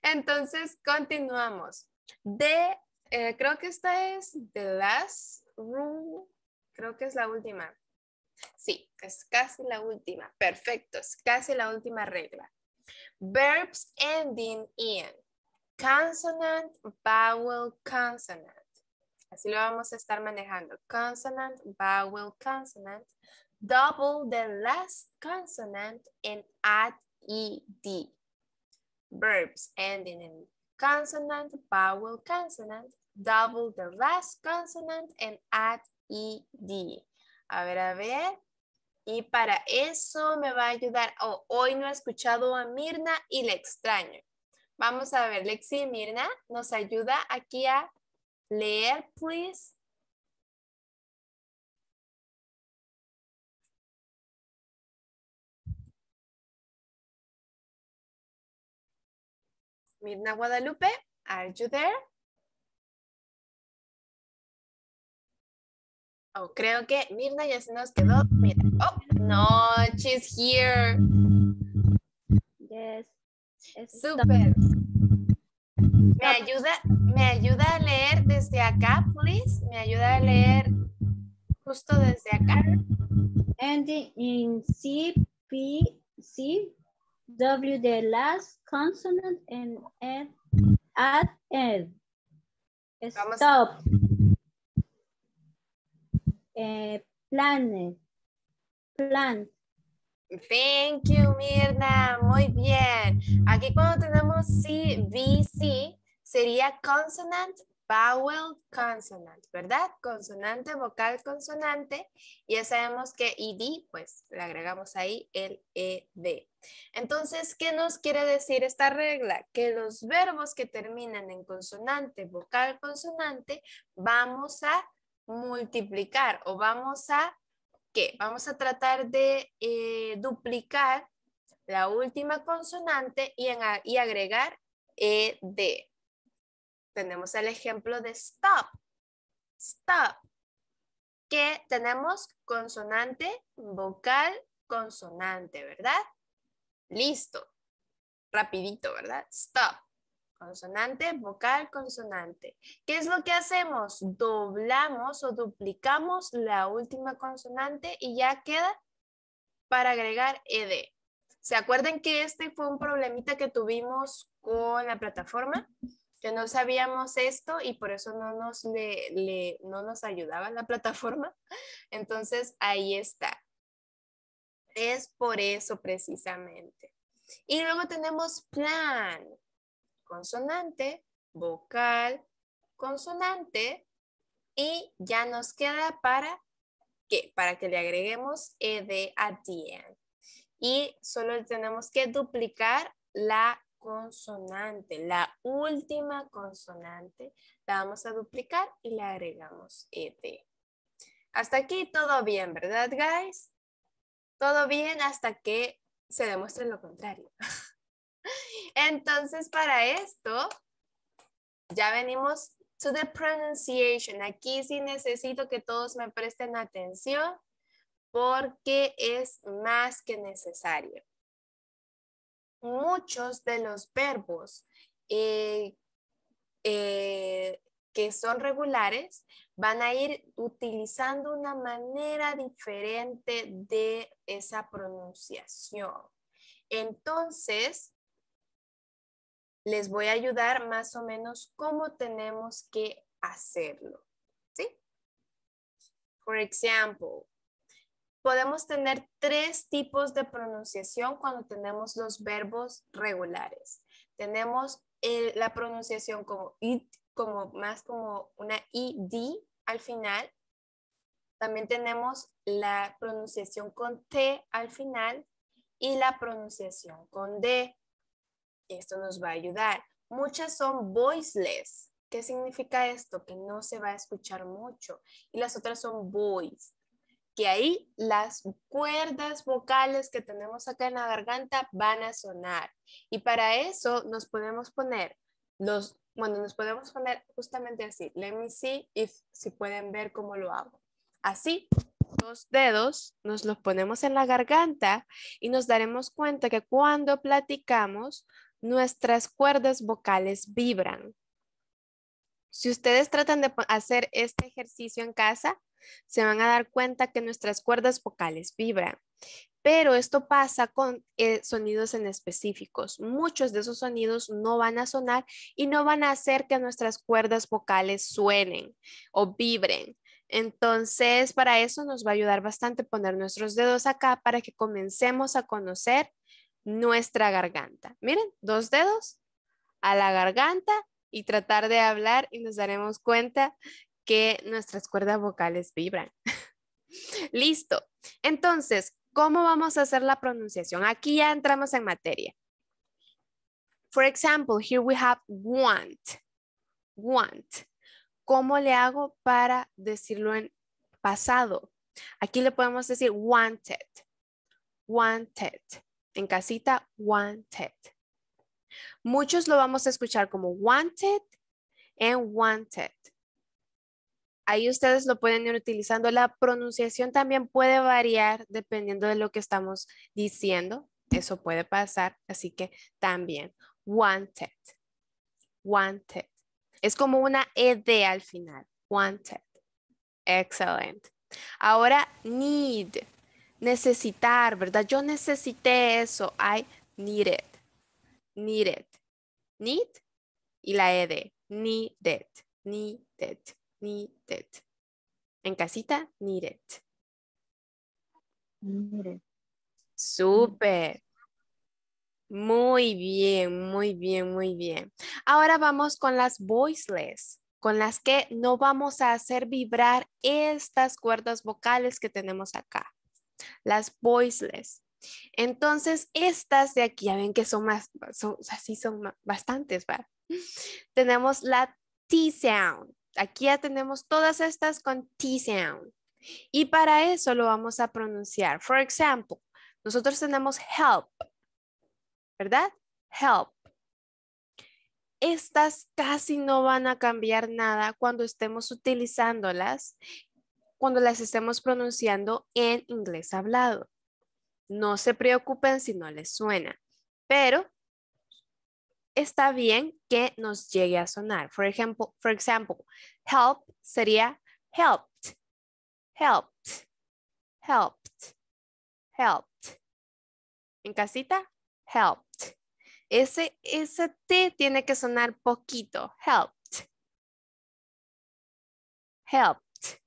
Entonces, continuamos. Creo que esta es the last rule. Creo que es la última. Sí, es casi la última. Perfecto, es casi la última regla. Verbs ending in. Consonant, vowel, consonant. Así lo vamos a estar manejando. Consonant, vowel, consonant. Double the last consonant and add ed. Verbs ending in consonant, vowel, consonant. Double the last consonant and add ed. A ver, y para eso me va a ayudar. Oh, hoy no he escuchado a Mirna y le extraño. Vamos a ver, Lexi, Mirna, nos ayuda aquí a leer, please. Mirna Guadalupe, are you there? Oh, creo que Mirna ya se nos quedó. Mira. Oh, no, she's here. Yes. Super. Me ayuda a leer desde acá, please. Me ayuda a leer justo desde acá. Ending in C, P, C, W the last consonant and F at end. Stop. Planet. Plant. Thank you, Mirna. Muy bien. Aquí cuando tenemos C, B, C, sería consonant, vowel, consonant, ¿verdad? Consonante, vocal, consonante. Ya sabemos que ED, pues le agregamos ahí el ED. Entonces, ¿qué nos quiere decir esta regla? Que los verbos que terminan en consonante, vocal, consonante, vamos a multiplicar o vamos a, ¿qué? Vamos a tratar de duplicar la última consonante y agregar ED. Tenemos el ejemplo de stop, stop, que tenemos consonante, vocal, consonante, ¿verdad? Listo, rapidito, ¿verdad? Stop, consonante, vocal, consonante. ¿Qué es lo que hacemos? Doblamos o duplicamos la última consonante y ya queda para agregar ED. ¿Se acuerdan que este fue un problemita que tuvimos con la plataforma? Que no sabíamos esto y por eso no nos ayudaba la plataforma. Entonces, ahí está. Es por eso precisamente. Y luego tenemos plan. Consonante, vocal, consonante. Y ya nos queda para, ¿qué? Para que le agreguemos ED at the end. Y solo tenemos que duplicar la consonante, la última consonante, la vamos a duplicar y le agregamos ED. Hasta aquí todo bien, ¿verdad, guys? Todo bien hasta que se demuestre lo contrario. Entonces, para esto, ya venimos to the pronunciation. Aquí sí necesito que todos me presten atención porque es más que necesario. Muchos de los verbos que son regulares van a ir utilizando una manera diferente de esa pronunciación. Entonces, les voy a ayudar más o menos cómo tenemos que hacerlo, ¿sí? Por ejemplo, podemos tener tres tipos de pronunciación cuando tenemos los verbos regulares. Tenemos la pronunciación como it, como más como una ed al final. También tenemos la pronunciación con t al final y la pronunciación con d. Esto nos va a ayudar. Muchas son voiceless. ¿Qué significa esto? Que no se va a escuchar mucho. Y las otras son voiced. Y ahí las cuerdas vocales que tenemos acá en la garganta van a sonar. Y para eso nos podemos poner los, bueno, nos podemos poner justamente así. Let me see if, si pueden ver cómo lo hago. Así, los dedos nos los ponemos en la garganta y nos daremos cuenta que cuando platicamos, nuestras cuerdas vocales vibran. Si ustedes tratan de hacer este ejercicio en casa, se van a dar cuenta que nuestras cuerdas vocales vibran. Pero esto pasa con sonidos en específicos. Muchos de esos sonidos no van a sonar y no van a hacer que nuestras cuerdas vocales suenen o vibren. Entonces, para eso nos va a ayudar bastante poner nuestros dedos acá para que comencemos a conocer nuestra garganta. Miren, dos dedos a la garganta y tratar de hablar y nos daremos cuenta que nuestras cuerdas vocales vibran. Listo. Entonces, ¿cómo vamos a hacer la pronunciación? Aquí ya entramos en materia. For example, here we have want. Want. ¿Cómo le hago para decirlo en pasado? Aquí le podemos decir wanted. Wanted. En casita, wanted. Muchos lo vamos a escuchar como wanted and wanted. Ahí ustedes lo pueden ir utilizando. La pronunciación también puede variar dependiendo de lo que estamos diciendo. Eso puede pasar. Así que también. Wanted. Wanted. Es como una ED al final. Wanted. Excelente. Ahora need. Necesitar, ¿verdad? Yo necesité eso. I needed, needed, need y la e de needed, needed, needed. En casita, needed. Needed. Súper. Muy bien, muy bien, muy bien. Ahora vamos con las voiceless, con las que no vamos a hacer vibrar estas cuerdas vocales que tenemos acá. Las voiceless. Entonces, estas de aquí, ya ven que son más, así son bastantes, ¿verdad? Tenemos la T sound. Aquí ya tenemos todas estas con T sound. Y para eso lo vamos a pronunciar. For example, nosotros tenemos help, ¿verdad? Help. Estas casi no van a cambiar nada cuando estemos utilizándolas, cuando las estemos pronunciando en inglés hablado. No se preocupen si no les suena, pero está bien que nos llegue a sonar. For example, help sería helped, helped, helped, helped. En casita, helped. Ese T tiene que sonar poquito. Helped, helped.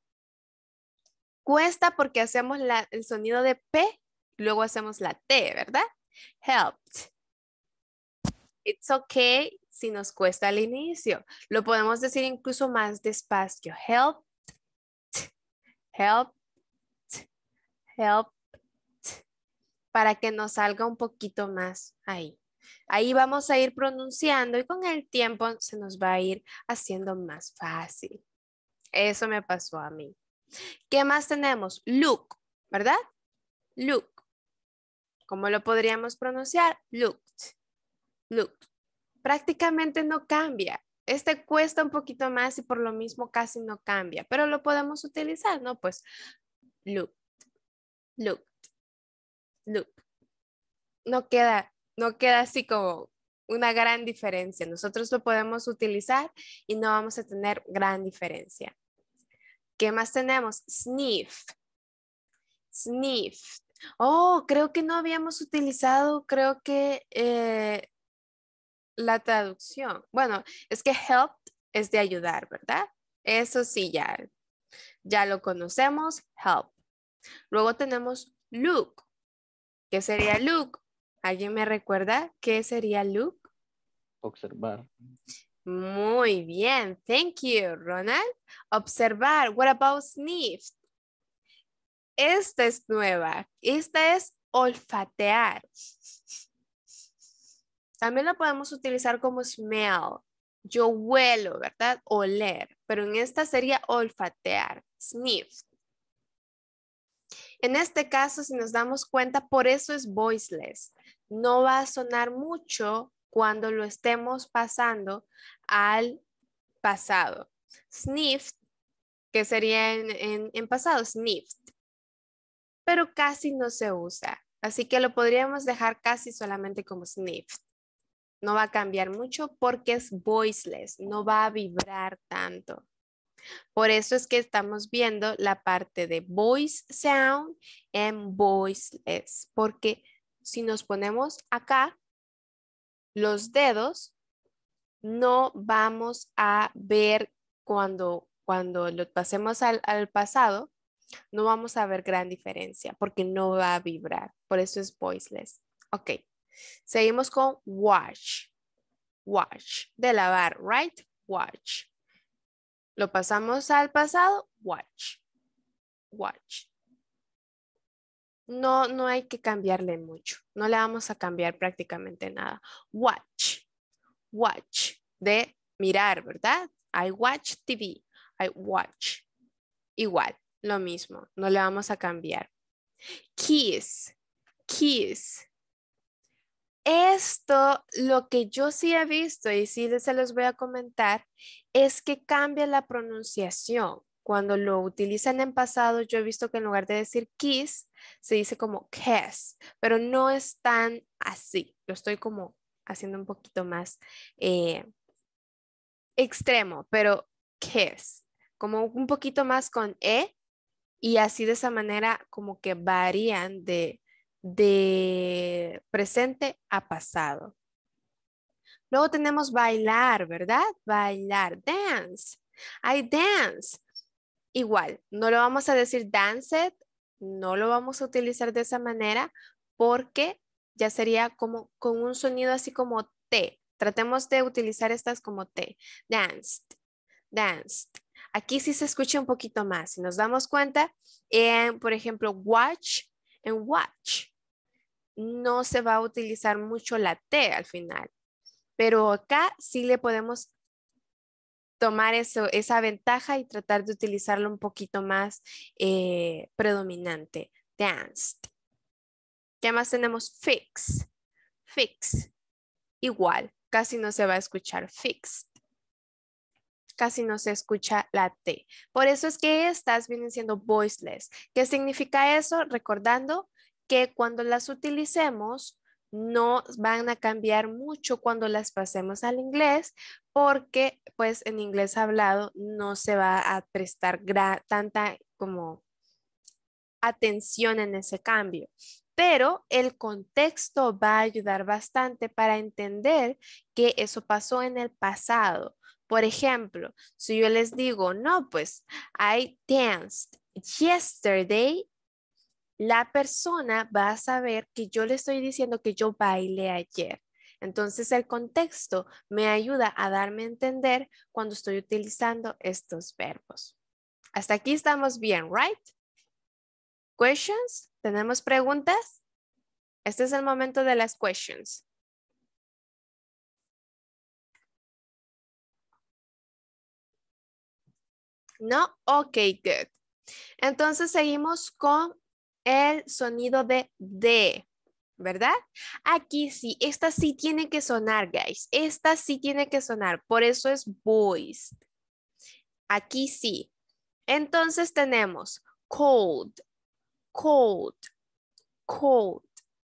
Cuesta porque hacemos el sonido de P. Luego hacemos la T, ¿verdad? Helped. It's okay si nos cuesta al inicio. Lo podemos decir incluso más despacio. Helped, helped, helped. Para que nos salga un poquito más ahí. Ahí vamos a ir pronunciando y con el tiempo se nos va a ir haciendo más fácil. Eso me pasó a mí. ¿Qué más tenemos? Look, ¿verdad? Look. ¿Cómo lo podríamos pronunciar? Looked. Looked. Prácticamente no cambia. Este cuesta un poquito más y por lo mismo casi no cambia. Pero lo podemos utilizar, ¿no? Pues looked. Looked. Looked. No queda así como una gran diferencia. Nosotros lo podemos utilizar y no vamos a tener gran diferencia. ¿Qué más tenemos? Sniff. Sniff. Oh, creo que no habíamos utilizado, creo que la traducción. Bueno, es que help es de ayudar, ¿verdad? Eso sí, ya lo conocemos, help. Luego tenemos look. ¿Qué sería look? ¿Alguien me recuerda qué sería look? Observar. Muy bien, thank you, Ronald. Observar. What about sniff? Esta es nueva. Esta es olfatear. También la podemos utilizar como smell. Yo huelo, ¿verdad? Oler. Pero en esta sería olfatear. Sniff. En este caso, si nos damos cuenta, por eso es voiceless. No va a sonar mucho cuando lo estemos pasando al pasado. Sniffed, que sería en pasado. Sniffed. Pero casi no se usa. Así que lo podríamos dejar casi solamente como sniff. No va a cambiar mucho porque es voiceless. No va a vibrar tanto. Por eso es que estamos viendo la parte de voice sound en voiceless. Porque si nos ponemos acá, los dedos no vamos a ver cuando lo pasemos al pasado. No vamos a ver gran diferencia porque no va a vibrar. Por eso es voiceless. Ok. Seguimos con wash. Wash. De lavar, right? Wash. Lo pasamos al pasado. Wash. Wash. No hay que cambiarle mucho. No le vamos a cambiar prácticamente nada. Watch. Watch. De mirar, ¿verdad? I watch TV. I watch. Igual. Lo mismo, no le vamos a cambiar. Kiss, kiss. Esto, lo que yo sí he visto y sí se los voy a comentar, es que cambia la pronunciación. Cuando lo utilizan en pasado, yo he visto que en lugar de decir kiss, se dice como kiss. Pero no es tan así. Lo estoy como haciendo un poquito más extremo, pero kiss. Como un poquito más con E. Y así de esa manera como que varían de presente a pasado. Luego tenemos bailar, ¿verdad? Bailar, dance. I dance. Igual, no lo vamos a decir danced, no lo vamos a utilizar de esa manera porque ya sería como con un sonido así como T. Tratemos de utilizar estas como T. Danced, danced. Aquí sí se escucha un poquito más. Si nos damos cuenta, en, por ejemplo, watch, en watch, no se va a utilizar mucho la T al final. Pero acá sí le podemos tomar eso, esa ventaja y tratar de utilizarlo un poquito más predominante. Danced. ¿Qué más tenemos? Fix. Fix. Igual, casi no se va a escuchar fixed. Casi no se escucha la T. Por eso es que estas vienen siendo voiceless. ¿Qué significa eso? Recordando que cuando las utilicemos no van a cambiar mucho cuando las pasemos al inglés porque pues en inglés hablado no se va a prestar tanta como atención en ese cambio. Pero el contexto va a ayudar bastante para entender que eso pasó en el pasado. Por ejemplo, si yo les digo, no, pues, I danced yesterday, la persona va a saber que yo le estoy diciendo que yo bailé ayer. Entonces, el contexto me ayuda a darme a entender cuando estoy utilizando estos verbos. Hasta aquí estamos bien, right? Questions? ¿Tenemos preguntas? Este es el momento de las questions. ¿No? Ok, good. Entonces seguimos con el sonido de D, ¿verdad? Aquí sí, esta sí tiene que sonar, guys. Esta sí tiene que sonar, por eso es voiced. Aquí sí. Entonces tenemos cold, cold, cold.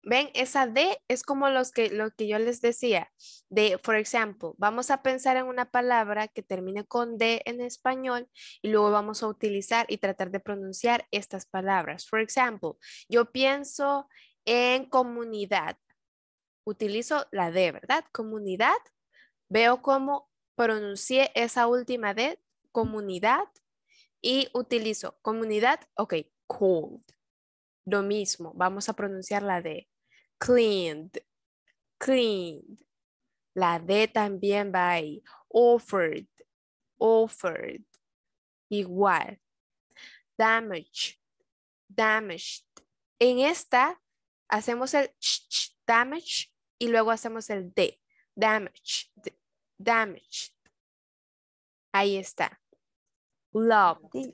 ¿Ven? Esa D es como lo que yo les decía. De, por ejemplo, vamos a pensar en una palabra que termine con D en español y luego vamos a utilizar y tratar de pronunciar estas palabras. Por ejemplo, yo pienso en comunidad. Utilizo la D, ¿verdad? Comunidad. Veo cómo pronuncié esa última D, comunidad, y utilizo comunidad, ok, cold. Lo mismo, vamos a pronunciar la D. Cleaned, cleaned. La D también va ahí. Offered, offered. Igual. Damaged, damaged. En esta hacemos el ch, damage y luego hacemos el D. Damaged, damaged. Ahí está. Loved.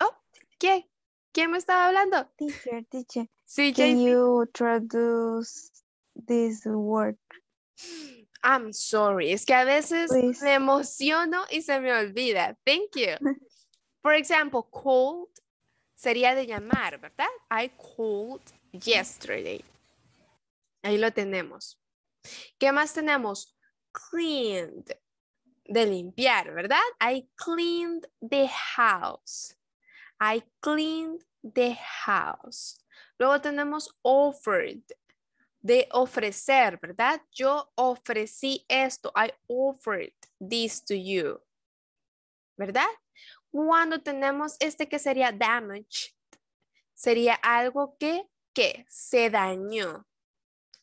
Oh, ¿qué? ¿Quién me estaba hablando? Teacher, teacher. Sí, can you traduce this word? I'm sorry. Es que a veces please me emociono y se me olvida. Thank you. Por ejemplo, cold sería de llamar, ¿verdad? I called yesterday. Ahí lo tenemos. ¿Qué más tenemos? Cleaned. De limpiar, ¿verdad? I cleaned the house. I cleaned the house. Luego tenemos offered, de ofrecer, ¿verdad? Yo ofrecí esto. I offered this to you, ¿verdad? Cuando tenemos este que sería damaged, sería algo que se dañó,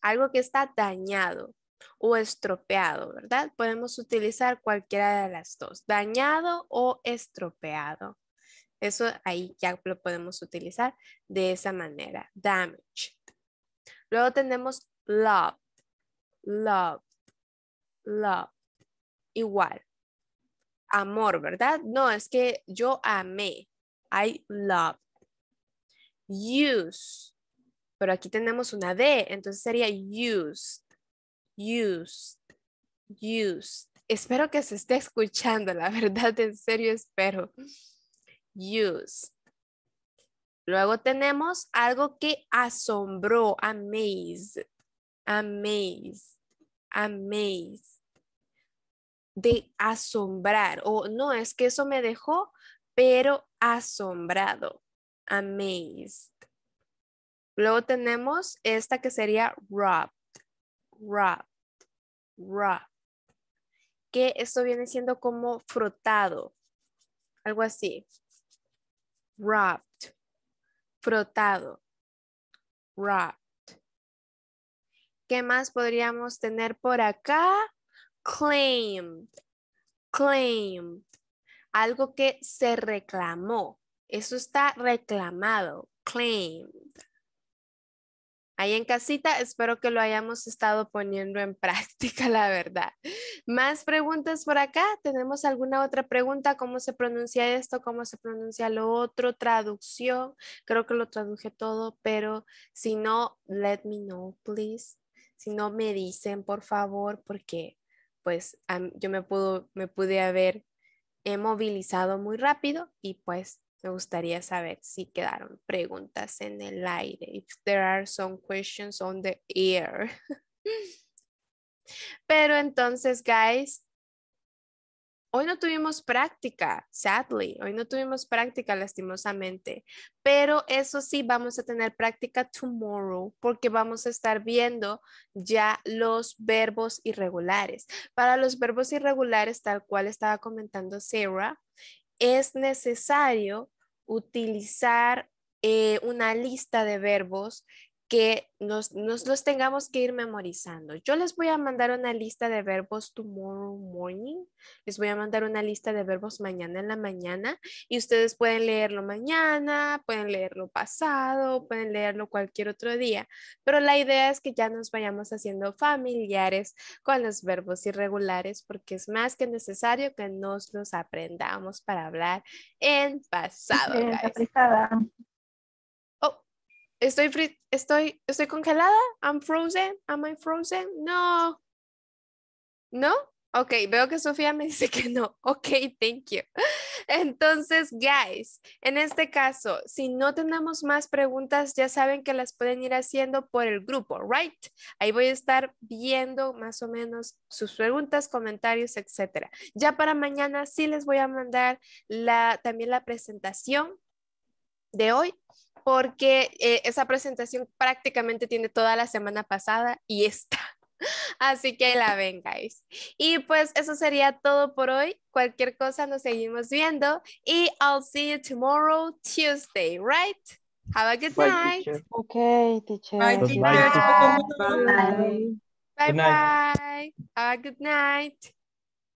algo que está dañado o estropeado, ¿verdad? Podemos utilizar cualquiera de las dos, dañado o estropeado. Eso ahí ya lo podemos utilizar de esa manera. Damaged. Luego tenemos loved. Loved. Loved. Igual. Amor, ¿verdad? No, es que yo amé. I loved. Used. Pero aquí tenemos una D. Entonces sería used. Used. Used. Espero que se esté escuchando. La verdad, en serio espero. Used. Luego tenemos algo que asombró, amazed, amazed, amazed. De asombrar, o no, es que eso me dejó, pero asombrado, amazed. Luego tenemos esta que sería robbed, robbed, robbed. Que esto viene siendo como frotado. Algo así. Robbed. Frotado. Robbed. ¿Qué más podríamos tener por acá? Claimed. Claimed. Algo que se reclamó. Eso está reclamado. Claimed. Ahí en casita, espero que lo hayamos estado poniendo en práctica, la verdad. Más preguntas por acá. ¿Tenemos alguna otra pregunta? ¿Cómo se pronuncia esto? ¿Cómo se pronuncia lo otro? Traducción. Creo que lo traduje todo, pero si no, let me know, please. Si no, me dicen, por favor, porque pues yo me pude haber movilizado muy rápido y pues me gustaría saber si quedaron preguntas en el aire. If there are some questions on the air. Pero entonces, guys, hoy no tuvimos práctica, sadly. Hoy no tuvimos práctica, lastimosamente. Pero eso sí, vamos a tener práctica tomorrow porque vamos a estar viendo ya los verbos irregulares. Para los verbos irregulares, tal cual estaba comentando Sara, es necesario utilizar una lista de verbos que nos los tengamos que ir memorizando. Yo les voy a mandar una lista de verbos tomorrow morning. Les voy a mandar una lista de verbos mañana en la mañana. Y ustedes pueden leerlo mañana, pueden leerlo pasado, pueden leerlo cualquier otro día. Pero la idea es que ya nos vayamos haciendo familiares con los verbos irregulares porque es más que necesario que nos los aprendamos para hablar en pasado. Guys. ¿Estoy congelada? I'm frozen. Am I frozen? No. ¿No? Ok, veo que Sofía me dice que no. Ok, thank you. Entonces, guys, en este caso, si no tenemos más preguntas, ya saben que las pueden ir haciendo por el grupo, right? Ahí voy a estar viendo más o menos sus preguntas, comentarios, etcétera. Ya para mañana sí les voy a mandar también la presentación de hoy, porque esa presentación prácticamente tiene toda la semana pasada y esta. Así que la ven, guys. Y pues eso sería todo por hoy. Cualquier cosa nos seguimos viendo. Y I'll see you tomorrow, Tuesday, right? Have a good night. Okay, teacher. Bye, teacher. Bye, bye. Bye, bye. Have a good night.